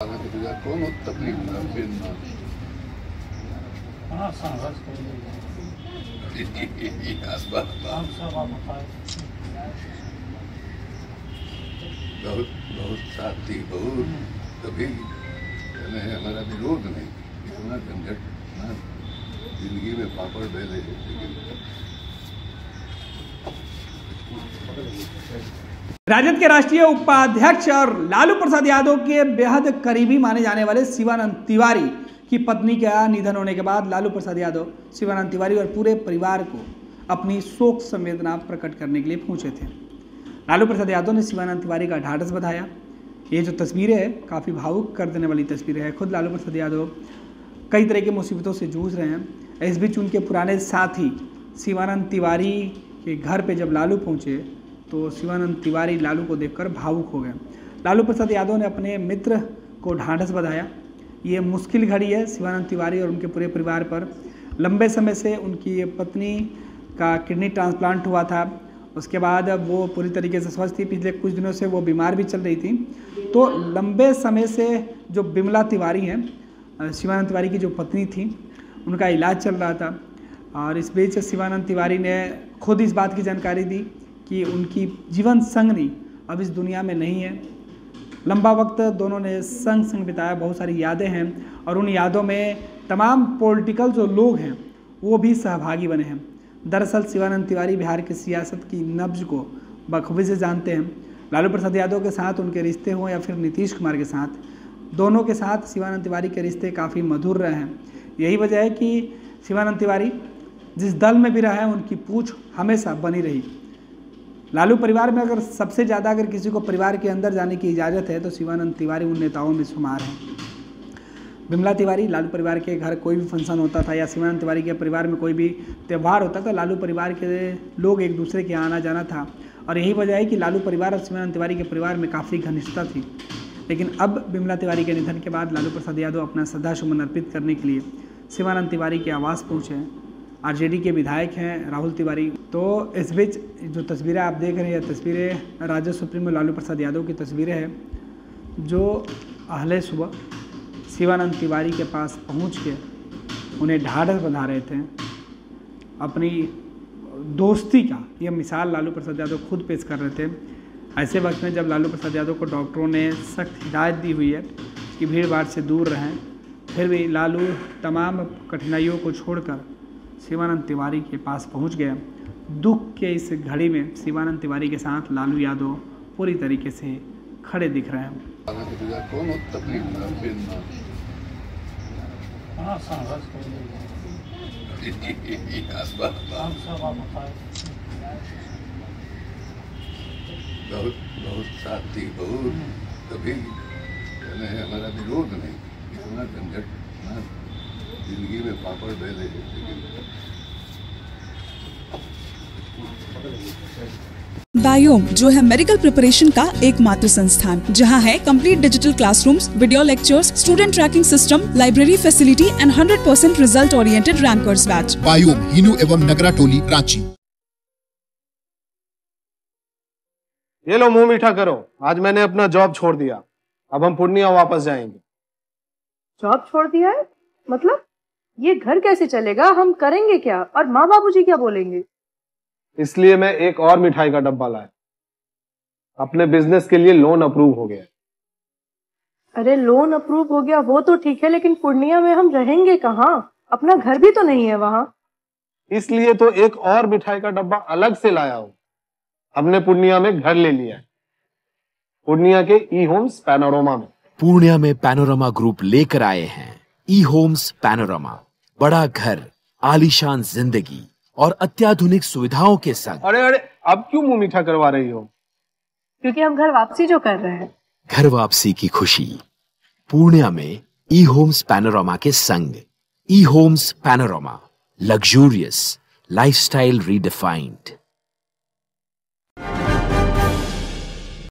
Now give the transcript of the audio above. बहुत साथी बहुत कभी हमारा विरोध नहीं, इतना झंझट ना जिंदगी में पापड़ बेले लेकिन राजद के राष्ट्रीय उपाध्यक्ष और लालू प्रसाद यादव के बेहद करीबी माने जाने वाले शिवानंद तिवारी की पत्नी का निधन होने के बाद लालू प्रसाद यादव शिवानंद तिवारी और पूरे परिवार को अपनी शोक संवेदना प्रकट करने के लिए पहुंचे थे। लालू प्रसाद यादव ने शिवानंद तिवारी का ढाढ़स बधाया। ये जो तस्वीरें हैं काफ़ी भावुक कर देने वाली तस्वीरें हैं। खुद लालू प्रसाद यादव कई तरह की मुसीबतों से जूझ रहे हैं। इस बीच उनके पुराने साथी शिवानंद तिवारी के घर पर जब लालू पहुँचे तो शिवानंद तिवारी लालू को देखकर भावुक हो गए। लालू प्रसाद यादव ने अपने मित्र को ढांढस बधाया। ये मुश्किल घड़ी है शिवानंद तिवारी और उनके पूरे परिवार पर। लंबे समय से उनकी पत्नी का किडनी ट्रांसप्लांट हुआ था, उसके बाद वो पूरी तरीके से स्वस्थ थी। पिछले कुछ दिनों से वो बीमार भी चल रही थी। तो लंबे समय से जो बिमला तिवारी हैं, शिवानंद तिवारी की जो पत्नी थी, उनका इलाज चल रहा था। और इस बीच शिवानंद तिवारी ने खुद इस बात की जानकारी दी कि उनकी जीवन संगनी अब इस दुनिया में नहीं है। लंबा वक्त दोनों ने संग बिताया, बहुत सारी यादें हैं और उन यादों में तमाम पॉलिटिकल जो लोग हैं वो भी सहभागी बने हैं। दरअसल शिवानंद तिवारी बिहार की सियासत की नब्ज को बखूबी से जानते हैं। लालू प्रसाद यादव के साथ उनके रिश्ते हों या फिर नीतीश कुमार के साथ, दोनों के साथ शिवानंद तिवारी के रिश्ते काफ़ी मधुर रहे हैं। यही वजह है कि शिवानंद तिवारी जिस दल में भी रहा है उनकी पूछ हमेशा बनी रही। लालू परिवार में अगर सबसे ज़्यादा अगर किसी को परिवार के अंदर जाने की इजाज़त है तो शिवानंद तिवारी उन नेताओं में शुमार हैं। बिमला तिवारी लालू परिवार के घर कोई भी फंक्शन होता था या शिवानंद तिवारी के परिवार में कोई भी त्यौहार होता था, लालू परिवार के लोग एक दूसरे के आना जाना था। और यही वजह है कि लालू परिवार और शिवानंद तिवारी के परिवार में काफ़ी घनिष्ठता थी। लेकिन अब बिमला तिवारी के निधन के बाद लालू प्रसाद यादव अपना श्रद्धासुमन अर्पित करने के लिए शिवानंद तिवारी के आवास पहुँचे। आरजेडी के विधायक हैं राहुल तिवारी। तो इस बीच जो तस्वीरें आप देख रहे हैं, तस्वीरें राजद सुप्रीमो लालू प्रसाद यादव की तस्वीरें हैं, जो अहले सुबह शिवानंद तिवारी के पास पहुंच के उन्हें ढाढ़स बंधा रहे थे। अपनी दोस्ती का ये मिसाल लालू प्रसाद यादव खुद पेश कर रहे थे। ऐसे वक्त में जब लालू प्रसाद यादव को डॉक्टरों ने सख्त हिदायत दी हुई है कि भीड़ भाड़ से दूर रहें, फिर भी लालू तमाम कठिनाइयों को छोड़कर शिवानंद तिवारी के पास पहुंच गया। दुख के इस घड़ी में शिवानंद तिवारी के साथ लालू यादव पूरी तरीके से खड़े दिख रहे हैं। बहुत साथी बहुत कभी हमारा विरोध नहीं, इतना झंझट ना जिंदगी में पापड़ बेले लेकिन। बायोम जो है मेडिकल प्रिपरेशन का एकमात्र संस्थान, जहां है complete digital classrooms, video lectures, student tracking system, library facility and 100% result oriented rankers batch. बायोम हिनू एवं नगरा टोली रांची। ये लो मुंह मीठा करो, आज मैंने अपना जॉब छोड़ दिया, अब हम पूर्णिया वापस जाएंगे। जॉब छोड़ दिया है मतलब? ये घर कैसे चलेगा, हम करेंगे क्या और माँ बाबूजी क्या बोलेंगे? इसलिए मैं एक और मिठाई का डब्बा लाया, अपने बिजनेस के लिए लोन अप्रूव हो गया। अरे लोन अप्रूव हो गया वो तो ठीक है, लेकिन पूर्णिया में हम रहेंगे कहाँ? अपना घर भी तो नहीं है वहाँ। इसलिए तो एक और मिठाई का डब्बा अलग से लाया हूँ, हमने पूर्णिया में घर ले लिया है, पूर्णिया के ई होम्स पैनोरामा में। पूर्णिया में पैनोरमा ग्रुप लेकर आए हैं ई होम्स पैनोरामा। बड़ा घर, आलीशान जिंदगी और अत्याधुनिक सुविधाओं के संग। अरे अरे अब क्यों मुंह मीठा करवा रही हो? क्योंकि हम घर वापसी जो कर रहे हैं। घर वापसी की खुशी पूर्णिया में ई होम्स पैनोरामा के संग। E Holmes panorama, luxurious lifestyle redefined.